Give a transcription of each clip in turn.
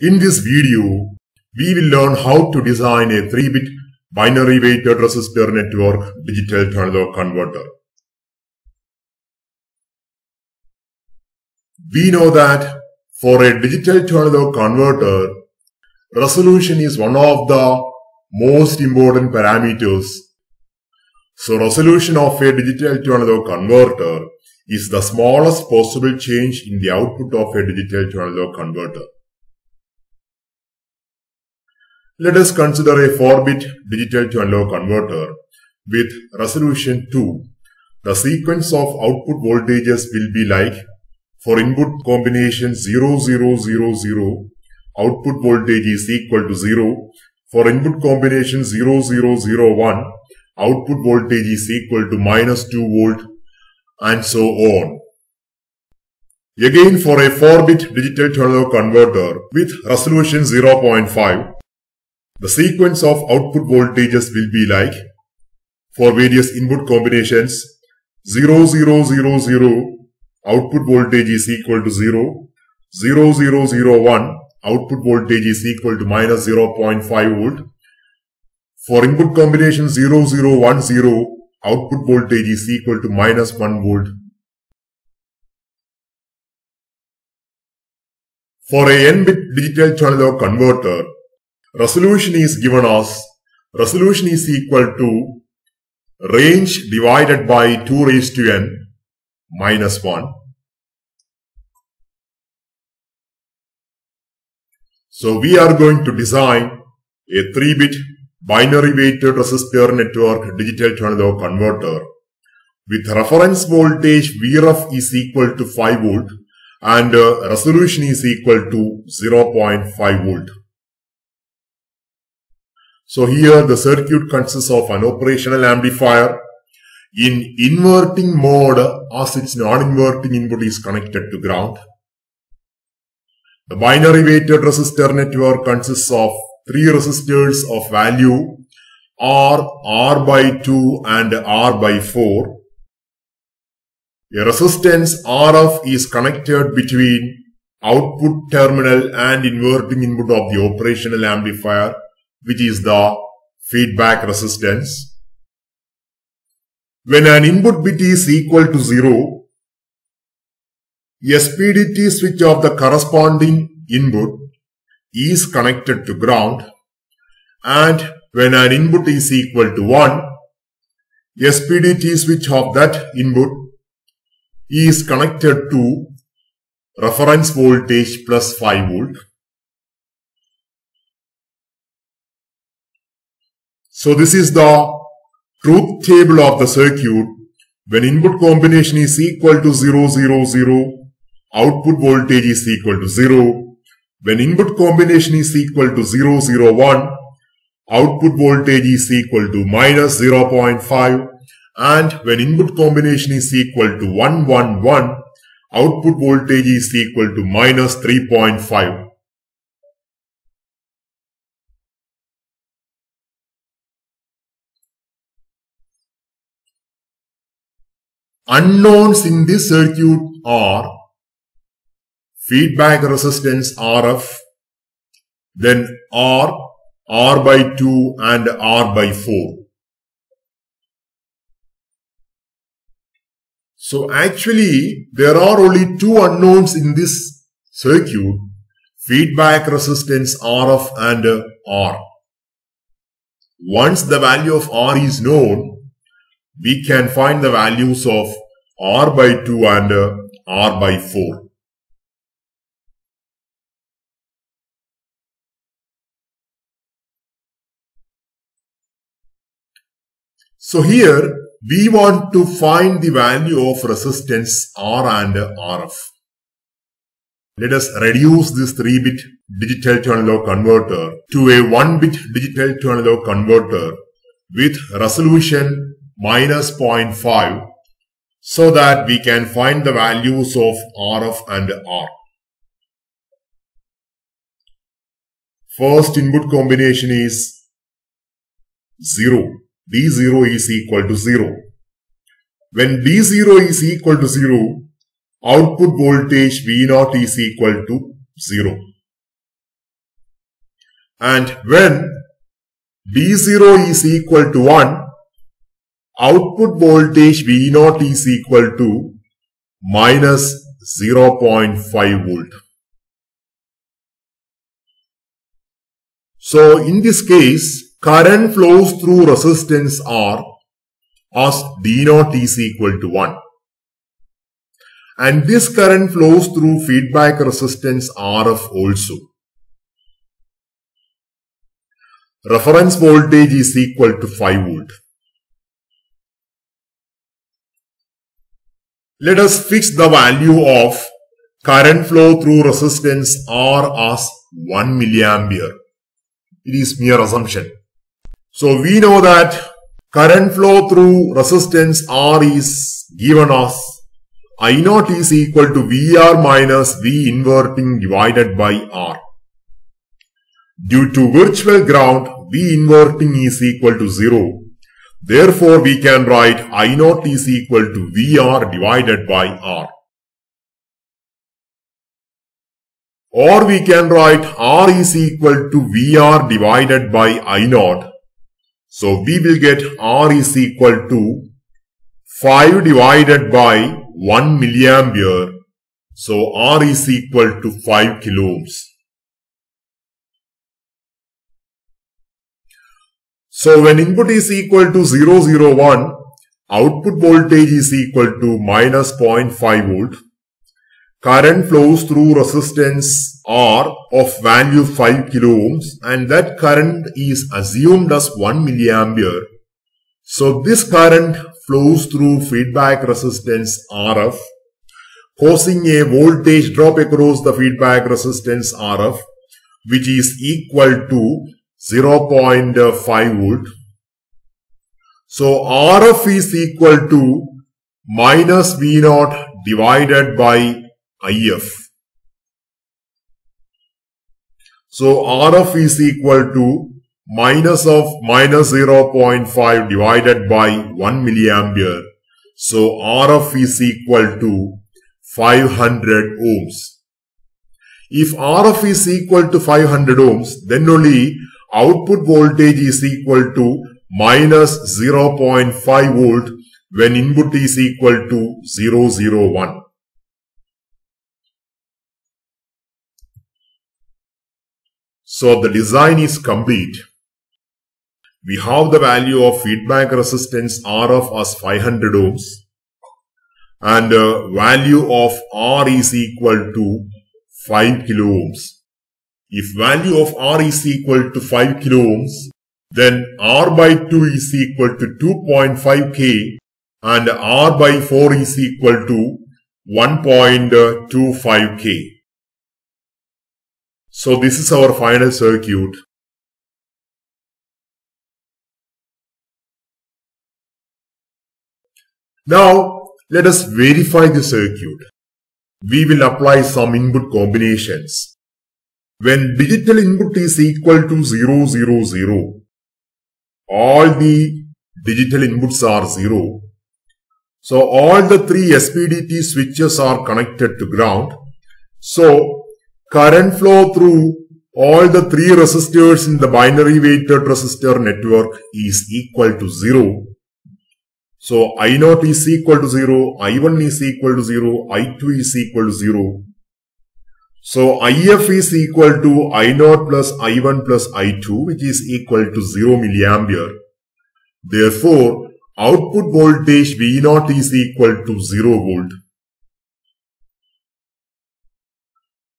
In this video, we will learn how to design a 3-bit binary weighted resistor network digital turn-low converter. We know that for a digital turn-low converter, resolution is one of the most important parameters. So resolution of a digital turn-low converter is the smallest possible change in the output of a digital turn-low converter. Let us consider a 4-bit digital turn-low converter with resolution 2. The sequence of output voltages will be like: for input combination 0, 0, 0, 0, output voltage is equal to 0. For input combination 0, 0, 0, 1, output voltage is equal to -2 volt, and so on. Again, for a 4-bit digital turn-low converter with resolution 0.5, the sequence of output voltages will be like: for various input combinations 0, 0, 0, 0, output voltage is equal to 0, 0, 0, 0, 1, output voltage is equal to -0.5 volt. For input combination 0, 0, 1, 0, output voltage is equal to -1 volt. For a n-bit digital turn-low converter, resolution is given as resolution is equal to range divided by 2⁴ minus 1. So we are going to design a 3-bit binary weighted resistor network digital turn-low converter with reference voltage Vref is equal to 5 volt and resolution is equal to 0.5 volt. So here the circuit consists of an operational amplifier. In inverting mode, as its non-inverting input is connected to ground. The binary weighted resistor network consists of 3 resistors of value R by 2 and R by 4. A resistance Rf is connected between output terminal and inverting input of the operational amplifier, which is the feedback resistance. When an input bit is equal to 0, a SPDT switch of the corresponding input is connected to ground, and when an input is equal to 1, a SPDT switch of that input is connected to reference voltage plus 5 volt. So this is the truth table of the circuit. When input combination is equal to 0, 0, 0, output voltage is equal to 0. When input combination is equal to 0, 0, 1, output voltage is equal to -0.5. And when input combination is equal to 1, 1, 1, output voltage is equal to -3.5. Unknowns in this circuit are feedback resistance Rf, then R by 2 and R by 4. So actually there are only 2 unknowns in this circuit, feedback resistance Rf and R. Once the value of R is known, we can find the values of R by 2 and R by 4. So here we want to find the value of resistance R and Rf. Let us reduce this 3-bit digital turn-low converter to a 1-bit digital turn-low converter with resolution -0.5 so that we can find the values of Rf and R. First input combination is 0. D0 is equal to 0. When D0 is equal to 0, output voltage V0 is equal to 0. And when V0 is equal to 1, output voltage V0 is equal to minus 0.5 volt. So in this case, current flows through resistance R as D0 is equal to 1. And this current flows through feedback resistance RF also. Reference voltage is equal to 5 volt. Let us fix the value of current flow through resistance R as 1 milliampere. It is mere assumption. So we know that current flow through resistance R is given as I0 is equal to VR minus V inverting divided by R. Due to virtual ground, V inverting is equal to 0. Therefore, we can write I0 is equal to VR divided by R. Or we can write R is equal to VR divided by I0. So, we will get R is equal to 5 divided by 1 milliampere. So, R is equal to 5 kilo ohms. So, when input is equal to 001, output voltage is equal to minus 0.5 volt. Current flows through resistance R of value 5 kilo ohms, and that current is assumed as 1 milliampere. So, this current flows through feedback resistance RF, causing a voltage drop across the feedback resistance RF, which is equal to 0.5 volt. So, RF is equal to minus V0 divided by IF. So, RF is equal to minus of minus 0.5 divided by 1 milliampere. So, RF is equal to 500 ohms. If RF is equal to 500 ohms, then only output voltage is equal to minus 0.5 volt when input is equal to 001. So, the design is complete. We have the value of feedback resistance RF as 500 ohms and value of R is equal to 5 kilo ohms. If value of R is equal to 5 kilo ohms, then R by 2 is equal to 2.5 K and R by 4 is equal to 1.25 K. So, this is our final circuit. Now, let us verify the circuit. We will apply some input combinations. When digital input is equal to 000, all the digital inputs are 0. So, all the 3 SPDT switches are connected to ground. So, current flow through all the 3 resistors in the binary weighted resistor network is equal to 0. So, I0 is equal to 0, I1 is equal to 0, I2 is equal to 0. So, IF is equal to I0 plus I1 plus I2, which is equal to 0 milliampere. Therefore, output voltage V0 is equal to 0 volt.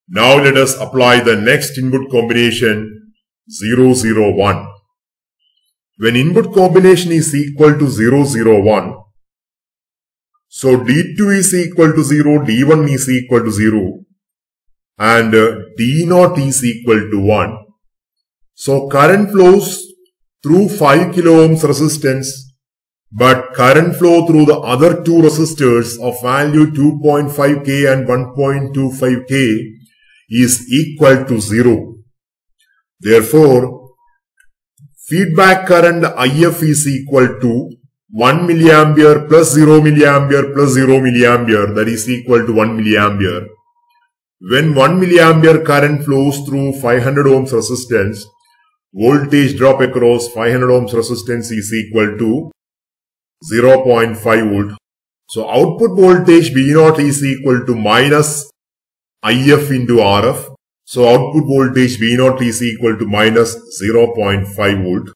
Now let us apply the next input combination 001. When input combination is equal to 001, so D2 is equal to 0, D1 is equal to 0 and D0 is equal to 1. So current flows through 5 kilo ohms resistance, but current flow through the other 2 resistors of value 2.5 K and 1.25 K is equal to 0. Therefore, feedback current IF is equal to 1 milliampere plus 0 milliampere plus 0 milliampere, that is equal to 1 milliampere. When 1 milliampere current flows through 500 ohms resistance, voltage drop across 500 ohms resistance is equal to 0.5 volt. So output voltage V0 is equal to minus IF into RF. So output voltage V0 is equal to minus 0.5 volt.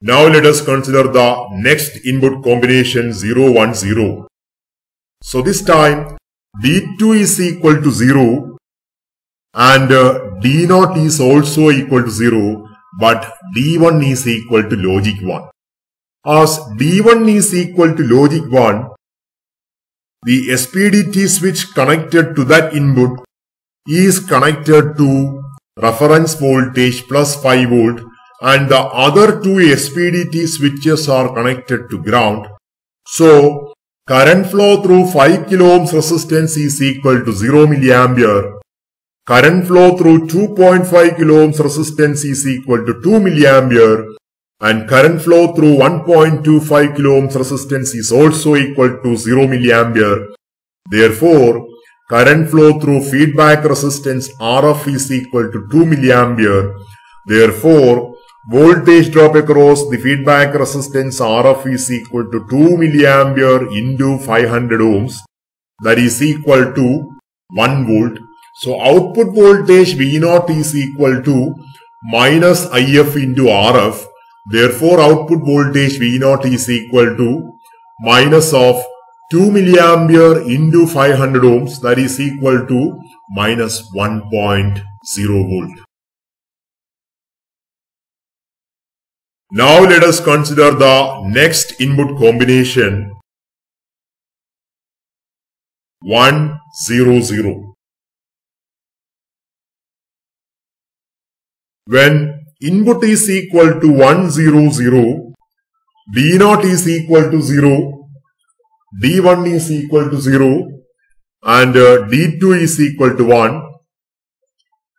Now let us consider the next input combination 010. So this time D2 is equal to 0 and D0 is also equal to 0, but D1 is equal to logic 1. As D1 is equal to logic 1, the SPDT switch connected to that input is connected to reference voltage plus 5 volt, and the other two SPDT switches are connected to ground. So current flow through 5 kilo ohms resistance is equal to 0 milliampere. Current flow through 2.5 kilo ohms resistance is equal to 2 milliampere. And current flow through 1.25 kilo ohms resistance is also equal to 0 milliampere. Therefore, current flow through feedback resistance RF is equal to 2 milliampere. Therefore, voltage drop across the feedback resistance RF is equal to 2 milliampere into 500 ohms, that is equal to 1 volt. So output voltage V0 is equal to minus IF into RF. Therefore output voltage V0 is equal to minus of 2 milliampere into 500 ohms, that is equal to minus 1.0 volt. Now let us consider the next input combination 100. When input is equal to 100, D0 is equal to 0, D1 is equal to 0, and D2 is equal to 1.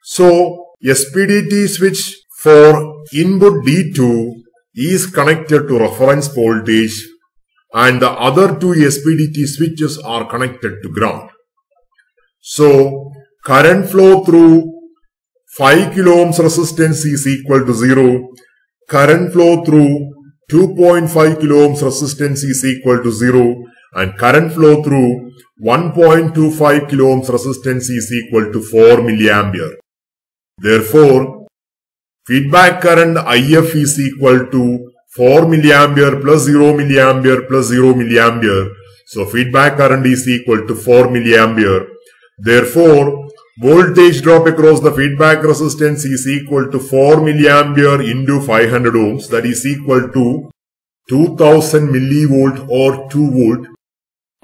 So SPDT switch for input D2 is connected to reference voltage and the other two SPDT switches are connected to ground. So current flow through 5 kilo ohms resistance is equal to 0. Current flow through 2.5 kilo ohms resistance is equal to 0. And current flow through 1.25 kilo ohms resistance is equal to 4 milliampere. Therefore, feedback current IF is equal to 4 milliampere plus 0 milliampere plus 0 milliampere. So feedback current is equal to 4 milliampere. Therefore, voltage drop across the feedback resistance is equal to 4 milliampere into 500 ohms. That is equal to 2000 millivolt or 2 volt.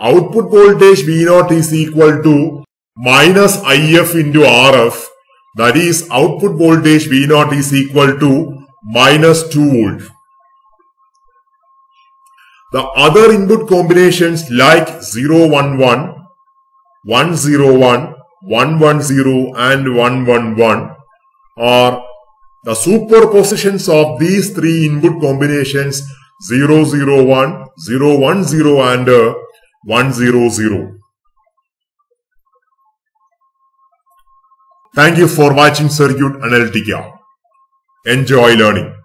Output voltage V0 is equal to minus IF into RF. That is, output voltage V0 is equal to minus 2 volt. The other input combinations like 011, 101, 110 and 111 are the superpositions of these three input combinations 001, 010 and 100. Thank you for watching Circuits Analytica. Enjoy learning.